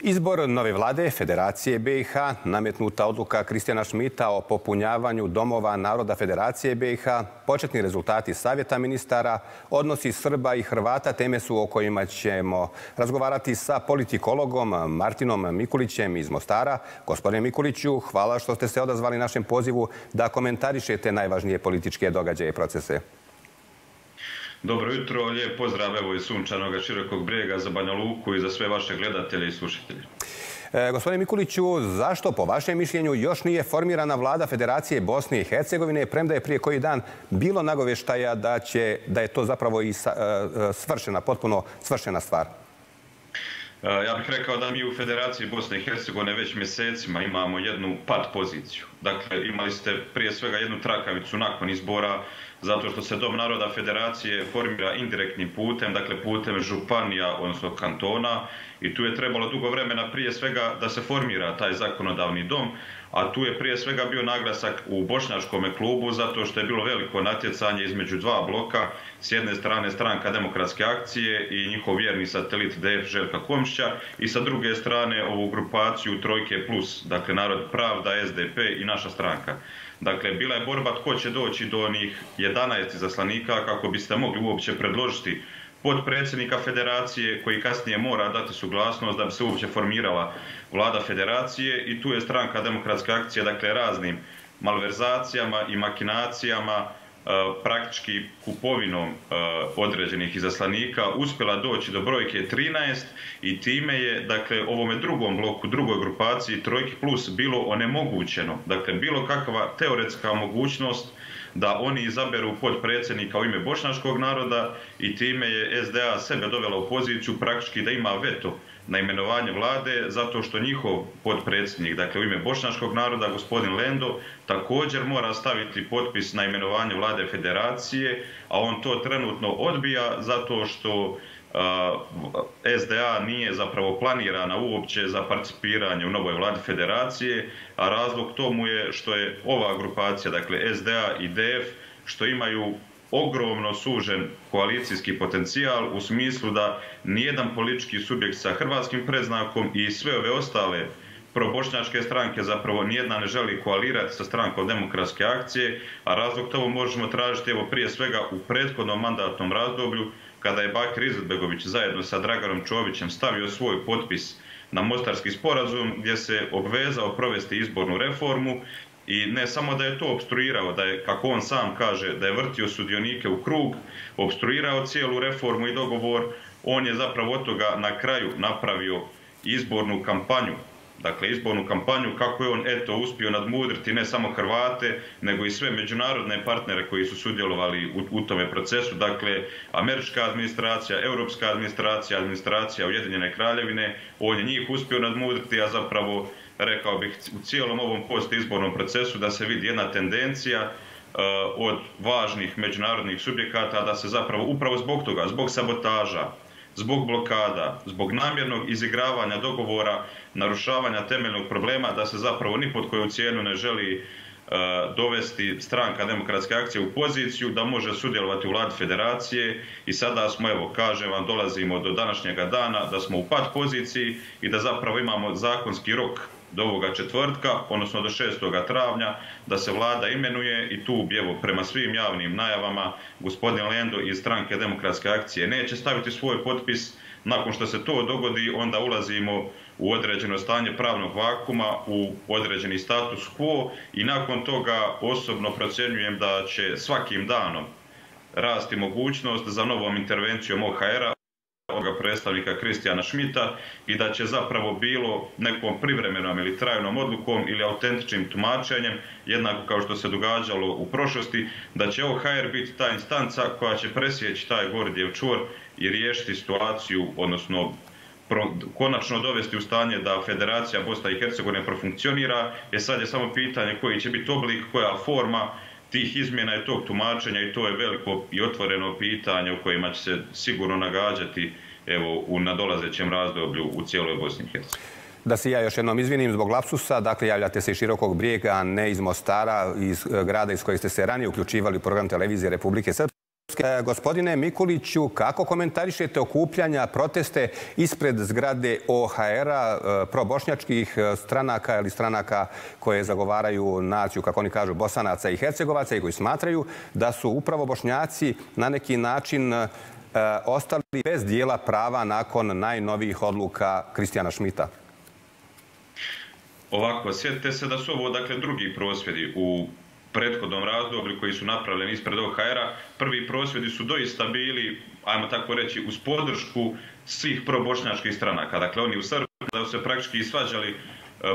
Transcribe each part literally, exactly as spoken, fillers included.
Izbor nove vlade Federacije BiH, nametnuta odluka Kristijana Šmita o popunjavanju domova naroda Federacije BiH, početni rezultati savjeta ministara, odnosi Srba i Hrvata, teme su o kojima ćemo razgovarati sa politikologom Martinom Mikulićem iz Mostara. Gospodine Mikuliću, hvala što ste se odazvali našem pozivu da komentarišete najvažnije političke događaje i procese. Dobro jutro, lijep pozdrav evo iz sunčanog Širokog brijega za Banja Luku i za sve vaše gledatelje i slušatelje. E, gospodine Mikuliću, zašto po vašem mišljenju još nije formirana vlada Federacije Bosne i Hercegovine, premda je prije koji dan bilo nagoveštaja da, će, da je to zapravo i sa, e, svršena, potpuno svršena stvar? E, ja bih rekao da mi u Federaciji Bosne i Hercegovine već mjesecima imamo jednu pat poziciju. Dakle, imali ste prije svega jednu trakavicu nakon izbora, zato što se Dom naroda Federacije formira indirektnim putem, dakle putem županija, odnosno kantona, i tu je trebalo dugo vremena prije svega da se formira taj zakonodavni dom, a tu je prije svega bio naglasak u bošnjačkom klubu, zato što je bilo veliko natjecanje između dva bloka, s jedne strane stranka Demokratske akcije i njihov vjerni satelit D F Željka Komšića, i sa druge strane ovu grupaciju Trojke plus, dakle Narod pravda, S D P i naša stranka. Dakle, bila je borba tko će doći do onih jedanaest zaslanika kako biste mogli uopće predložiti potpredsjednika Federacije koji kasnije mora dati suglasnost da bi se uopće formirala vlada Federacije, i tu je stranka Demokratske akcije, dakle, raznim malverzacijama i makinacijama, praktički kupovinom određenih izaslanika, uspjela doći do brojke trinaest i time je, dakle, ovome drugom bloku, drugoj grupaciji Trojki plus bilo onemogućeno. Dakle, bilo kakva teoretska mogućnost da oni izaberu potpredsjednika u ime bošnjačkog naroda, i time je S D A sebe dovela u poziciju praktički da ima veto na imenovanje vlade, zato što njihov potpredsjednik, dakle u ime bošnjačkog naroda, gospodin Lendo, također mora staviti potpis na imenovanje vlade Federacije, a on to trenutno odbija zato što S D A nije zapravo planirana uopće za participiranje u novoj vladi Federacije, a razlog tomu je što je ova grupacija, dakle S D A i D F, što imaju ogromno sužen koalicijski potencijal u smislu da nijedan politički subjekt sa hrvatskim predznakom i sve ove ostale probošnjačke stranke zapravo nijedna ne želi koalirati sa strankom Demokratske akcije, a razlog tomu možemo tražiti evo prije svega u prethodnom mandatnom razdoblju kada je Bakir Izetbegović zajedno sa Draganom Čovićem stavio svoj potpis na Mostarski sporazum gdje se obvezao provesti izbornu reformu. I ne samo da je to obstruirao, da je, kako on sam kaže, da je vrtio sudionike u krug, obstruirao cijelu reformu i dogovor, on je zapravo od toga na kraju napravio izbornu kampanju. Dakle, izbornu kampanju kako je on, eto, uspio nadmudriti ne samo Hrvate, nego i sve međunarodne partnere koji su sudjelovali u, u tome procesu. Dakle, američka administracija, europska administracija, administracija Ujedinjene kraljevine, on je njih uspio nadmudriti, a zapravo, rekao bih, u cijelom ovom postizbornom procesu da se vidi jedna tendencija od važnih međunarodnih subjekata da se zapravo upravo zbog toga, zbog sabotaža, zbog blokada, zbog namjernog izigravanja dogovora, narušavanja temeljnog problema, da se zapravo ni pod koju cijenu ne želi dovesti stranka Demokratske akcije u poziciju da može sudjelovati u vladi Federacije, i sada smo, evo, kažem vam, dolazimo do današnjega dana da smo u pat poziciji i da zapravo imamo zakonski rok do ovoga četvrtka, odnosno do šestog travnja, da se vlada imenuje, i tu, evo, prema svim javnim najavama, gospodin Lendo iz stranke Demokratske akcije neće staviti svoj potpis. Nakon što se to dogodi, onda ulazimo u određeno stanje pravnog vakuma, u određeni status quo, i nakon toga osobno procjenjujem da će svakim danom rasti mogućnost za novom intervencijom O H R-a, ovoga predstavnika Kristijana Šmita, i da će zapravo bilo nekom privremenom ili trajnom odlukom ili autentičnim tumačenjem, jednako kao što se događalo u prošlosti, da će O H R biti ta instanca koja će presjeći taj Gordijev čvor i riješiti situaciju, odnosno konačno dovesti u stanje da Federacija Bosna i Hercegovine profunkcionira. Jer sad je samo pitanje koji će biti oblik, koja forma tih izmjena i tog tumačenja, i to je veliko i otvoreno pitanje u kojima će se sigurno nagađati, evo, u nadolazećem razdoblju u cijeloj Bosni i Hercegovini. Da se ja još jednom izvinim zbog lapsusa, dakle javljate se iz Širokog brijega, ne iz Mostara, iz grada iz kojeg ste se ranije uključivali u program televizije Republike Srpske. Srpske. Gospodine Mikuliću, kako komentarišete okupljanja, proteste ispred zgrade O H R-a probošnjačkih stranaka ili stranaka koje zagovaraju naciju, kako oni kažu, Bosanaca i Hercegovaca i koji smatraju da su upravo Bošnjaci na neki način ostali bez dijela prava nakon najnovijih odluka Kristijana Šmita? Ovako, sjetite se da su ovo, dakle, drugi prosvjedi u prethodnom razdoblju koji su napravljeni ispred O H R-a. Prvi prosvjedi su doista bili, ajmo tako reći, uz podršku svih probošnjačkih stranaka. Dakle, oni u Srbiji da su se praktički svađali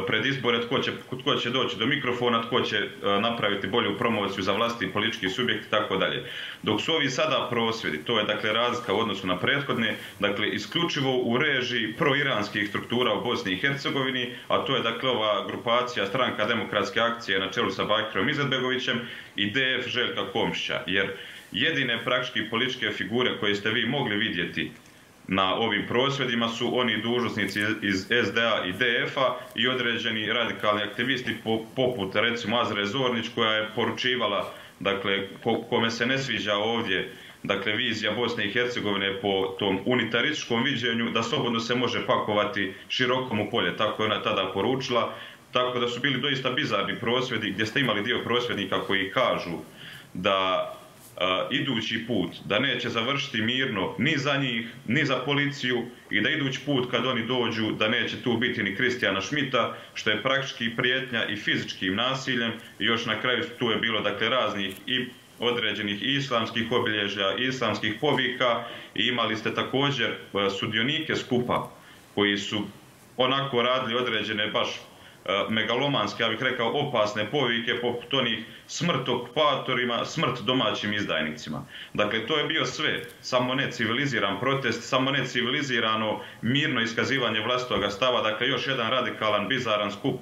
pred izbore tko će, tko će doći do mikrofona, tko će napraviti bolju promociju za vlasti i politički subjekt i tako dalje. Dok su ovi sada prosvjedi, to je dakle razlika u odnosu na prethodne, dakle isključivo u režiji proiranskih struktura u Bosni i Hercegovini, a to je dakle ova grupacija stranka demokratske akcije na čelu sa Bakirom Izetbegovićem i D F Željka Komšića, jer jedine praktički političke figure koje ste vi mogli vidjeti na ovim prosvjedima su oni dužnosnici iz S D A i D F-a i određeni radikalni aktivisti poput recimo Azre Zornić, koja je poručivala, dakle, kome se ne sviđa ovdje, dakle, vizija Bosne i Hercegovine po tom unitarističkom viđenju da slobodno se može pakovati širokom u polje, tako je ona tada poručila. Tako da su bili doista bizarni prosvjedi gdje ste imali dio prosvjednika koji kažu da idući put, da neće završiti mirno ni za njih, ni za policiju i da idući put kad oni dođu da neće tu biti ni Kristijana Šmita, što je praktički prijetnja i fizičkim nasiljem i još na kraju tu je bilo, dakle, raznih i određenih islamskih obilježja, islamskih povika i imali ste također sudionike skupa koji su onako radili određene baš megalomanske, ja bih rekao, opasne povike poput onih smrt okupatorima, smrt domaćim izdajnicima. Dakle, to je bio sve, samo ne civiliziran protest, samo ne civilizirano mirno iskazivanje vlastitoga stava, dakle, još jedan radikalan, bizaran skup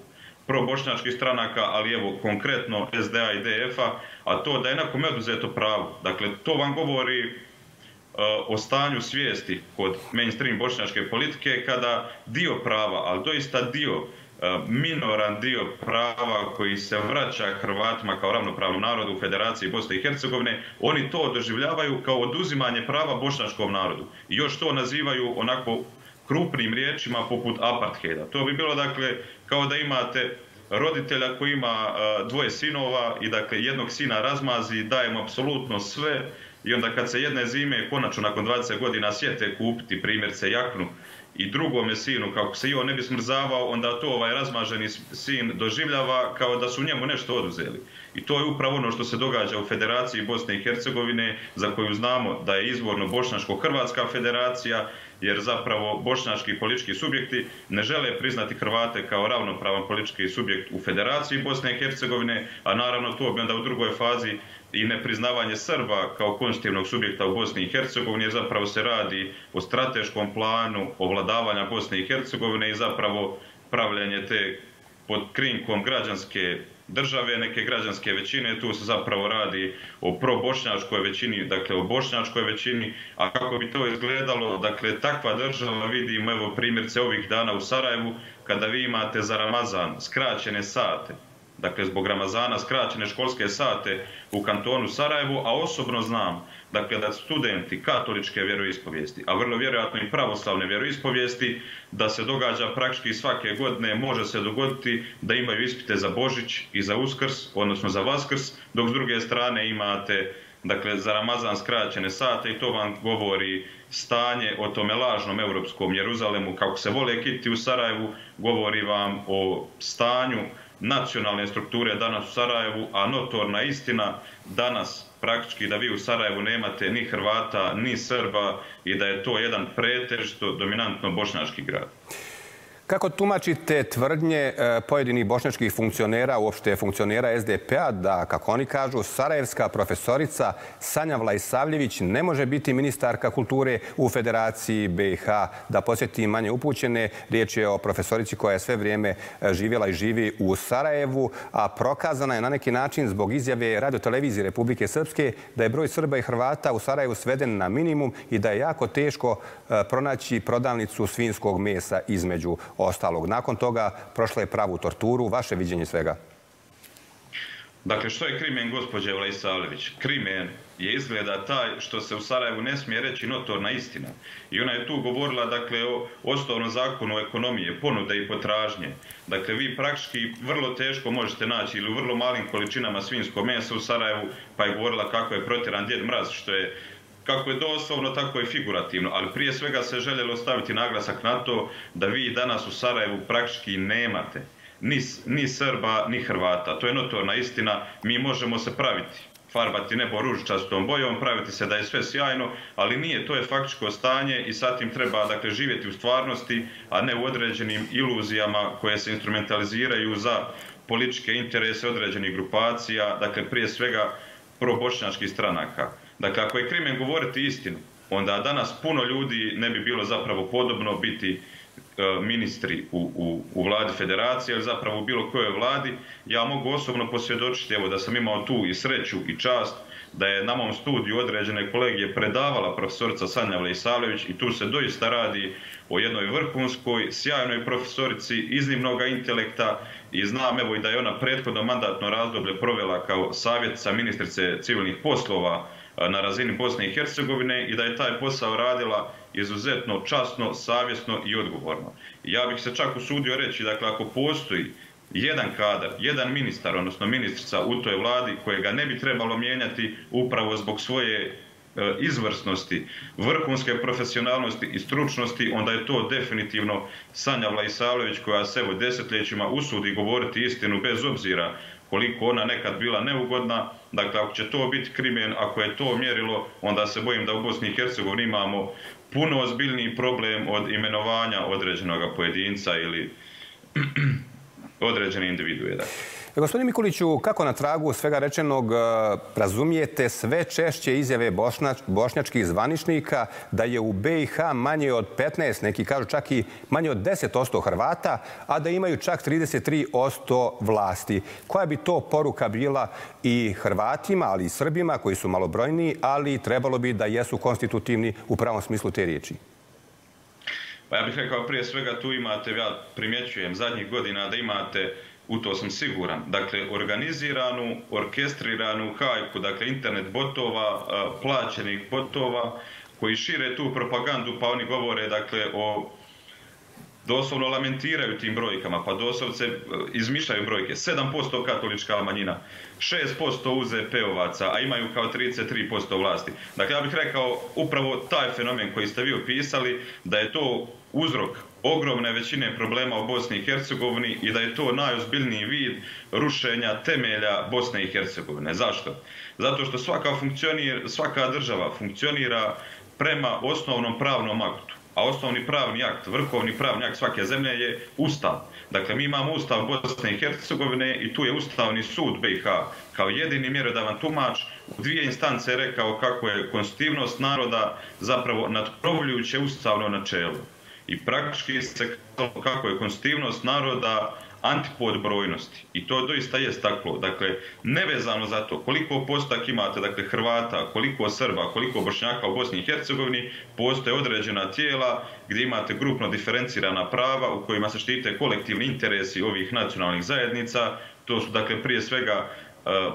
probošnjačkih stranaka, ali evo, konkretno S D A i D F-a, a to da je nekome oduzeto pravo. Dakle, to vam govori o stanju svijesti kod mainstream bošnjačke politike kada dio prava, ali doista dio minoran dio prava koji se vraća Hrvatima kao ravnopravnom narodu u Federaciji Bosne i Hercegovine, oni to doživljavaju kao oduzimanje prava bošnjačkom narodu. I još to nazivaju onako krupnim riječima poput apartheida. To bi bilo, dakle, kao da imate roditelja koji ima dvoje sinova i, dakle, jednog sina razmazi, daje mu apsolutno sve i onda kad se jedne zime konačno nakon dvadeset godina sjete kupiti primjerice jaknu i drugome sinu, kako se i on ne bi smrzavao, onda to ovaj razmaženi sin doživljava kao da su njemu nešto oduzeli. I to je upravo ono što se događa u Federaciji Bosne i Hercegovine, za koju znamo da je izvorno Bošnjačko-Hrvatska federacija, jer zapravo bošnjački politički subjekti ne žele priznati Hrvate kao ravnopravan politički subjekt u Federaciji Bosne i Hercegovine, a naravno to bi onda u drugoj fazi i nepriznavanje Srba kao konstitutivnog subjekta u Bosni i Hercegovini, jer zapravo se radi o strateškom planu ovladavanja Bosne i Hercegovine i zapravo pravljenje te pod krinkom građanske države, neke građanske većine. Tu se zapravo radi o probošnjačkoj većini, dakle o bošnjačkoj većini. A kako bi to izgledalo, dakle, takva država vidimo, evo, primjerce ovih dana u Sarajevu, kada vi imate za Ramazan skraćene sate, dakle, zbog Ramazana skraćene školske sate u kantonu Sarajevu, a osobno znam, dakle, da studenti katoličke vjeroispovijesti, a vrlo vjerojatno i pravoslavne vjeroispovijesti, da se događa praktički svake godine, može se dogoditi da imaju ispite za Božić i za Uskrs, odnosno za Vaskrs, dok s druge strane imate, dakle, za Ramazan skraćene sate i to vam govori stanje o tome lažnom evropskom Jeruzalemu, kako se vole kititi u Sarajevu, govori vam o stanju nacionalne strukture danas u Sarajevu, a notorna istina danas praktički da vi u Sarajevu nemate ni Hrvata, ni Srba i da je to jedan pretežito dominantno bošnjački grad. Kako tumačite tvrdnje pojedinih bošnjačkih funkcionera, uopšte funkcionera S D P-a, da, kako oni kažu, sarajevska profesorica Sanja Vlaisavljević ne može biti ministarka kulture u Federaciji B i H? Da podsjetim manje upućene, riječ je o profesorici koja je sve vrijeme živjela i živi u Sarajevu, a prokazana je na neki način zbog izjave radiotelevizije Republike Srpske da je broj Srba i Hrvata u Sarajevu sveden na minimum i da je jako teško pronaći prodavnicu svinjskog mesa između ostalog. Nakon toga prošla je pravu torturu. Vaše viđenje svega? Dakle, što je krimen gospođe Vlaisavljević? Krimen je izgleda taj što se u Sarajevu ne smije reći notorna istina. I ona je tu govorila, dakle, o osnovnom zakonu ekonomije, ponude i potražnje. Dakle, vi praktički vrlo teško možete naći ili u vrlo malim količinama svinjsko mesa u Sarajevu, pa je govorila kako je protjeran Djed Mraz, što je kako je doslovno, tako je figurativno, ali prije svega se željelo staviti naglasak na to da vi danas u Sarajevu praktički nemate Ni, ni Srba, ni Hrvata. To je notorna istina. Mi možemo se praviti, farbati nebo ružičastom bojom, praviti se da je sve sjajno, ali nije, to je faktičko stanje i sa tim treba, dakle, živjeti u stvarnosti, a ne u određenim iluzijama koje se instrumentaliziraju za političke interese određenih grupacija, dakle, prije svega probošnjačkih stranaka. Dakle, ako je krimen govoriti istinu, onda danas puno ljudi ne bi bilo zapravo podobno biti ministri u, u, u vladi federacije, ali zapravo u bilo kojoj vladi. Ja mogu osobno posvjedočiti, evo, da sam imao tu i sreću i čast da je na mom studiju određene kolegije predavala profesorica Sanja Vlaisavljević i tu se doista radi o jednoj vrhunskoj, sjajnoj profesorici iznimnog intelekta i znam, evo, i da je ona prethodno mandatno razdoblje provela kao savjetnica ministrice civilnih poslova na razini Bosne i Hercegovine i da je taj posao radila izuzetno časno, savjesno i odgovorno. Ja bih se čak usudio reći, dakle, ako postoji jedan kadar, jedan ministar, odnosno ministrica u toj vladi kojega ne bi trebalo mijenjati upravo zbog svoje izvrsnosti, vrhunske profesionalnosti i stručnosti, onda je to definitivno Sanja Vlaisavljević koja se evo desetljećima usudi govoriti istinu bez obzira koliko ona nekad bila neugodna. Dakle, ako će to biti krimen, ako je to mjerilo, onda se bojim da u Bosni i Hercegovini imamo puno ozbiljniji problem od imenovanja određenog pojedinca ili određene individue. Gospodine Mikuliću, kako na tragu svega rečenog razumijete sve češće izjave bošnjačkih zvaničnika da je u BiH manje od petnaest, neki kažu čak i manje od deset posto Hrvata, a da imaju čak trideset tri posto vlasti? Koja bi to poruka bila i Hrvatima, ali i Srbima koji su malobrojni, ali trebalo bi da jesu konstitutivni u pravom smislu te riječi? Pa ja bih rekao, prije svega tu imate, ja primjećujem zadnjih godina da imate, u to sam siguran, dakle, organiziranu, orkestriranu hajku, dakle, internet botova, plaćenih botova koji šire tu propagandu, pa oni govore, dakle, o doslovno lamentiraju tim brojkama, pa doslovce izmišljaju brojke. sedam posto katolička manjina, šest posto U Z P-ovaca, a imaju kao trideset tri posto vlasti. Dakle, ja bih rekao upravo taj fenomen koji ste vi opisali, da je to uzrok ogromne većine problema u Bosni i Hercegovini i da je to najozbiljniji vid rušenja temelja Bosne i Hercegovine. Zašto? Zato što svaka, svaka država funkcionira prema osnovnom pravnom aktu. A osnovni pravni akt, vrhovni pravni akt svake zemlje je Ustav. Dakle, mi imamo Ustav Bosne i Hercegovine i tu je Ustavni sud BiH kao jedini mjerodavan tumač u dvije instance rekao kako je konstitutivnost naroda zapravo nadkrovljujuće ustavno načelo. I praktički se kazalo kako je konstitutivnost naroda antipod brojnosti. I to doista je tako. Dakle, nevezano za to koliko postotak imate, dakle, Hrvata, koliko Srba, koliko Bošnjaka u Bosni i Hercegovini, postoje određena tijela gdje imate grupno diferencirana prava u kojima se štite kolektivni interesi ovih nacionalnih zajednica. To su, dakle, prije svega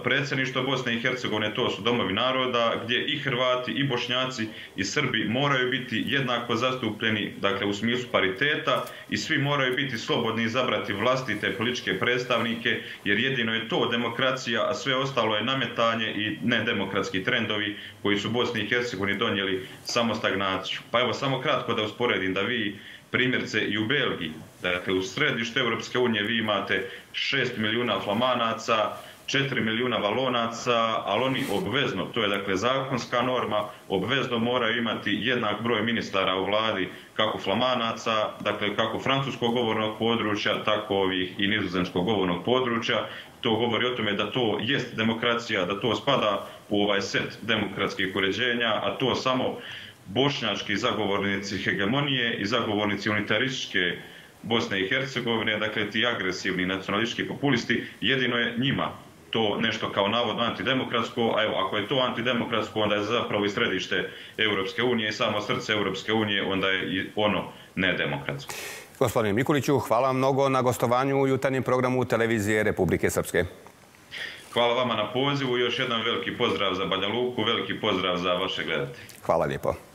predsjedništvo Bosne i Hercegovine, to su domovi naroda gdje i Hrvati, i Bošnjaci, i Srbi moraju biti jednako zastupljeni, dakle, u smislu pariteta i svi moraju biti slobodni izabrati vlastite političke predstavnike, jer jedino je to demokracija, a sve ostalo je nametanje i nedemokratski trendovi koji su Bosni i Hercegovini donijeli samo stagnaciju. Pa evo, samo kratko da usporedim da vi primjerce i u Belgiji, dakle, u središtu Europske unije vi imate šest milijuna Flamanaca, četiri milijuna Valonaca, ali oni obvezno, to je, dakle, zakonska norma, obvezno moraju imati jednak broj ministara u vladi kako Flamanaca, dakle, kako francuskog govornog područja, tako ovih i nizozemskog govornog područja. To govori o tome da to jest demokracija, da to spada u ovaj set demokratskih uređenja, a to samo bošnjački zagovornici hegemonije i zagovornici unitarističke Bosne i Hercegovine, dakle, ti agresivni nacionalistički populisti, jedino je njima to nešto kao navodno antidemokratsko, a evo, ako je to antidemokratsko, onda je zapravo i središte Europske unije i samo srce Europske unije, onda je i ono nedemokratsko. Gospodine Mikuliću, hvala mnogo na gostovanju u jutarnjem programu Televizije Republike Srpske. Hvala vama na pozivu i još jedan veliki pozdrav za Banja Luku, veliki pozdrav za vaše gledatelje. Hvala lijepo.